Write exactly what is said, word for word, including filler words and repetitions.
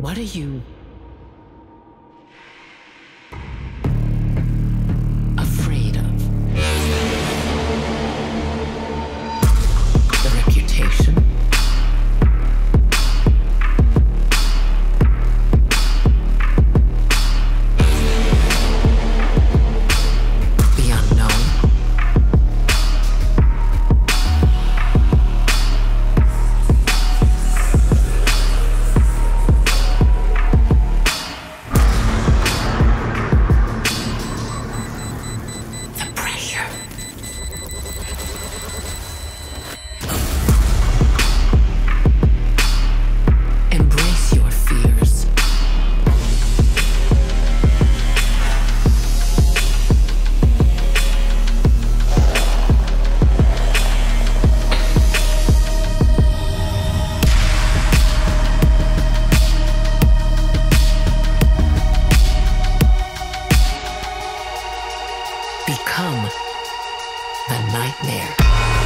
What are you... afraid of? The reputation? The unknown. Become the nightmare.